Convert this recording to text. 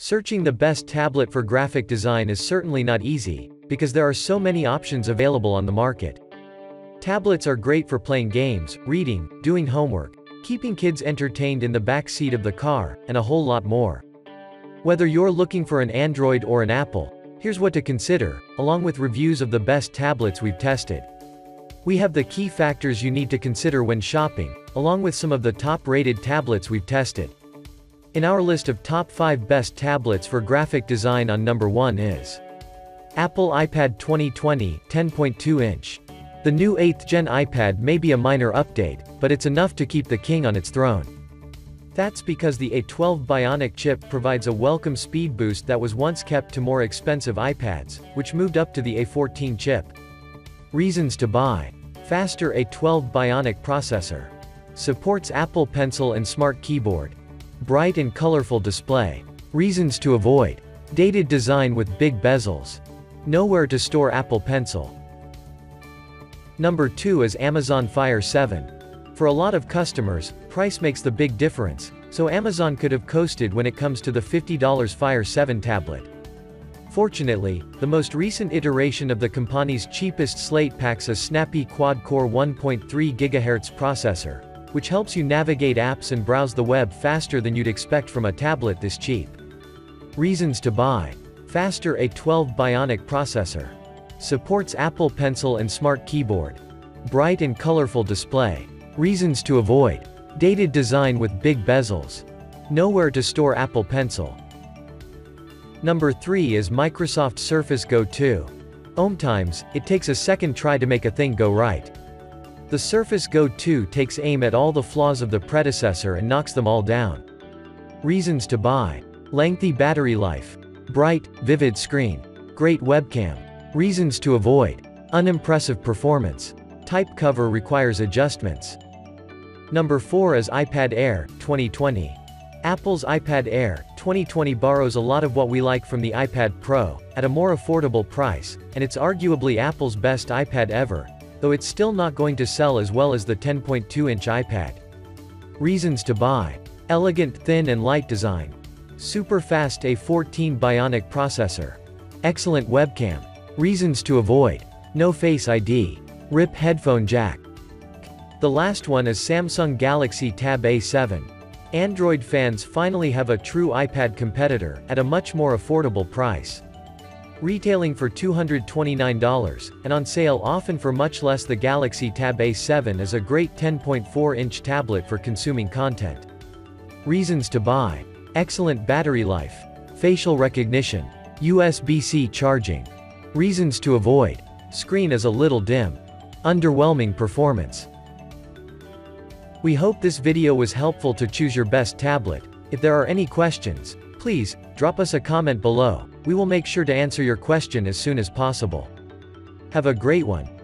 Searching the best tablet for graphic design is certainly not easy, because there are so many options available on the market. Tablets are great for playing games, reading, doing homework, keeping kids entertained in the back seat of the car, and a whole lot more. Whether you're looking for an Android or an Apple, here's what to consider, along with reviews of the best tablets we've tested. We have the key factors you need to consider when shopping, along with some of the top-rated tablets we've tested. In our list of top 5 best tablets for graphic design, on number 1 is Apple iPad 2020 10.2-inch. The new 8th gen iPad may be a minor update, but it's enough to keep the king on its throne. That's because the A12 Bionic chip provides a welcome speed boost that was once kept to more expensive iPads, which moved up to the A14 chip. Reasons to buy: faster A12 Bionic processor, supports Apple Pencil and Smart Keyboard, bright and colorful display. Reasons to avoid: dated design with big bezels, nowhere to store Apple Pencil. Number 2 is Amazon Fire 7. For a lot of customers, price makes the big difference, so Amazon could have coasted when it comes to the $50 Fire 7 tablet. Fortunately, the most recent iteration of the company's cheapest slate packs a snappy quad-core 1.3 GHz processor, which helps you navigate apps and browse the web faster than you'd expect from a tablet this cheap. Reasons to buy: faster A12 Bionic processor, supports Apple Pencil and Smart Keyboard, bright and colorful display. Reasons to avoid: dated design with big bezels, nowhere to store Apple Pencil. Number 3 is Microsoft Surface Go 2. Ometimes, it takes a second try to make a thing go right. The Surface Go 2 takes aim at all the flaws of the predecessor and knocks them all down. Reasons to buy: lengthy battery life, bright, vivid screen, great webcam. Reasons to avoid: unimpressive performance, type cover requires adjustments. Number 4 is iPad Air 2020. Apple's iPad Air 2020 borrows a lot of what we like from the iPad Pro, at a more affordable price, and it's arguably Apple's best iPad ever, though it's still not going to sell as well as the 10.2-inch iPad. Reasons to buy: elegant thin and light design, super fast A14 Bionic processor, excellent webcam. Reasons to avoid: no Face ID, RIP headphone jack. The last one is Samsung Galaxy Tab A7. Android fans finally have a true iPad competitor, at a much more affordable price. Retailing for $229, and on sale often for much less, the Galaxy Tab A7 is a great 10.4-inch tablet for consuming content. Reasons to buy: excellent battery life, facial recognition, USB-C charging. Reasons to avoid: screen is a little dim, underwhelming performance. We hope this video was helpful to choose your best tablet. If there are any questions, please drop us a comment below. We will make sure to answer your question as soon as possible. Have a great one.